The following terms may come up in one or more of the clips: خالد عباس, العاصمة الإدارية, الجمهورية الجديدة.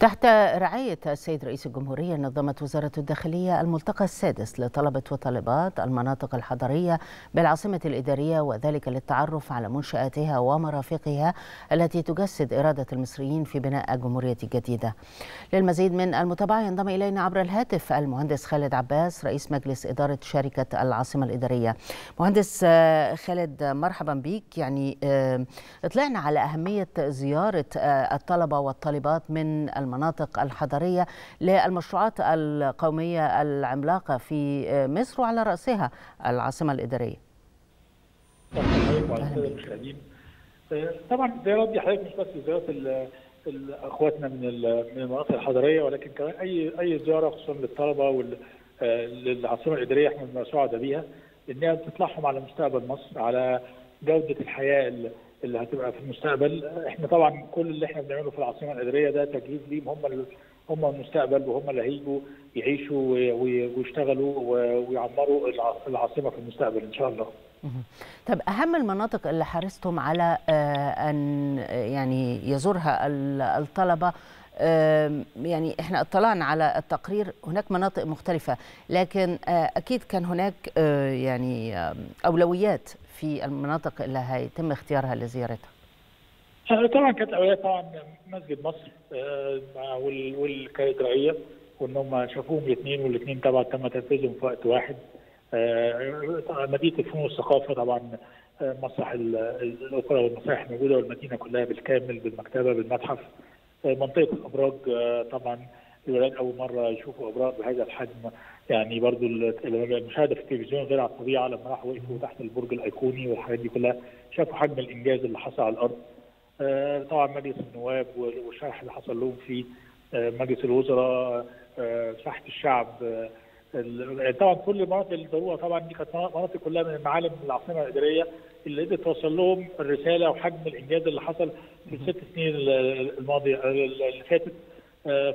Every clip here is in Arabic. تحت رعاية السيد رئيس الجمهورية نظمت وزارة الداخلية الملتقى السادس لطلبة وطالبات المناطق الحضرية بالعاصمة الإدارية، وذلك للتعرف على منشآتها ومرافقها التي تجسد إرادة المصريين في بناء الجمهورية الجديدة. للمزيد من المتابعة ينضم إلينا عبر الهاتف المهندس خالد عباس رئيس مجلس إدارة شركة العاصمة الإدارية. مهندس خالد مرحبا بيك. يعني اطلعنا على أهمية زيارة الطلبة والطالبات من المناطق الحضرية للمشروعات القومية العملاقة في مصر وعلى رأسها العاصمة الإدارية. طبعا الزيارات دي حضرتك مش بس زيارات اخواتنا من المناطق الحضرية، ولكن كمان اي زيارة خصوصا للطلبة وللعاصمة الإدارية احنا بنسعد بيها انها بتطلعهم على مستقبل مصر، على جودة الحياة اللي هتبقى في المستقبل. احنا طبعا كل اللي احنا بنعمله في العاصمه الاداريه ده تجهيز ليهم، هم المستقبل وهم اللي هيجوا يعيشوا ويشتغلوا ويعمروا العاصمه في المستقبل ان شاء الله. طب اهم المناطق اللي حرصتم على ان يعني يزورها الطلبه، يعني احنا اطلعنا على التقرير، هناك مناطق مختلفه لكن اكيد كان هناك يعني اولويات في المناطق اللي هيتم اختيارها لزيارتها. طبعا كانت اولويات طبعا مسجد مصر والكاتدرائيه، وان هم شافوهم الاثنين والاثنين طبعا تم تنفيذهم في وقت واحد. مدينه الفنون والثقافه طبعا مسرح الاوبرا والمسارح موجوده، والمدينه كلها بالكامل بالمكتبه بالمتحف. منطقه الابراج طبعا الولاد اول مره يشوفوا ابراج بهذا الحجم، يعني برضو المشاهده في التلفزيون غير على الطبيعه، لما راحوا وقفوا تحت البرج الايقوني والحاجات دي كلها شافوا حجم الانجاز اللي حصل على الارض. طبعا مجلس النواب والشرح اللي حصل لهم في مجلس الوزراء، ساحه الشعب. طبعا كل المناطق اللي زاروها طبعا دي كانت مناطق كلها من المعالم العاصمه الاداريه اللي قدرت توصل لهم الرساله وحجم الانجاز اللي حصل في ال6 سنين الماضيه اللي فاتت.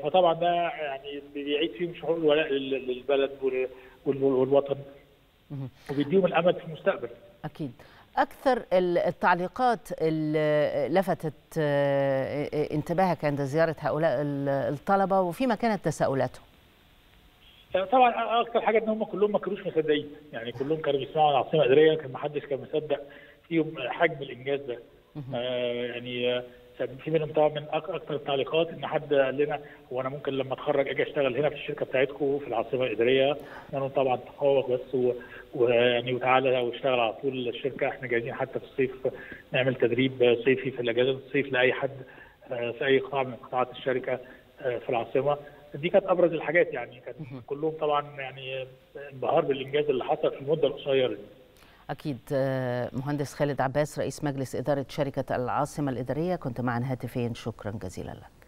فطبعا ده يعني بيعيد فيهم شعور الولاء للبلد والوطن وبيديهم الامل في المستقبل. اكيد. اكثر التعليقات اللي لفتت انتباهك عند زياره هؤلاء الطلبه وفيما كانت تساؤلاتهم؟ طبعا اكثر حاجه ان هم كلهم ما كانوش مصدقين، يعني كلهم كانوا بيسمعوا عن العاصمه الاداريه لكن ما حدش كان مصدق فيهم حجم الانجاز ده. يعني في منهم طبعا من اكثر التعليقات ان حد قال لنا هو انا ممكن لما اتخرج اجي اشتغل هنا في الشركه بتاعتكم في العاصمه الاداريه؟ انا طبعا تفوق بس ويعني وتعالى واشتغل على طول الشركه، احنا جايين حتى في الصيف نعمل تدريب صيفي في الاجازات الصيف لاي حد في اي قطاع من قطاعات الشركه في العاصمه. دي كانت ابرز الحاجات، يعني كانت كلهم طبعا يعني انبهار بالانجاز اللي حصل في المده القصيره دي. أكيد. مهندس خالد عباس رئيس مجلس إدارة شركة العاصمة الإدارية كنت معنا هاتفيا، شكرا جزيلا لك.